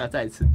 要再一次。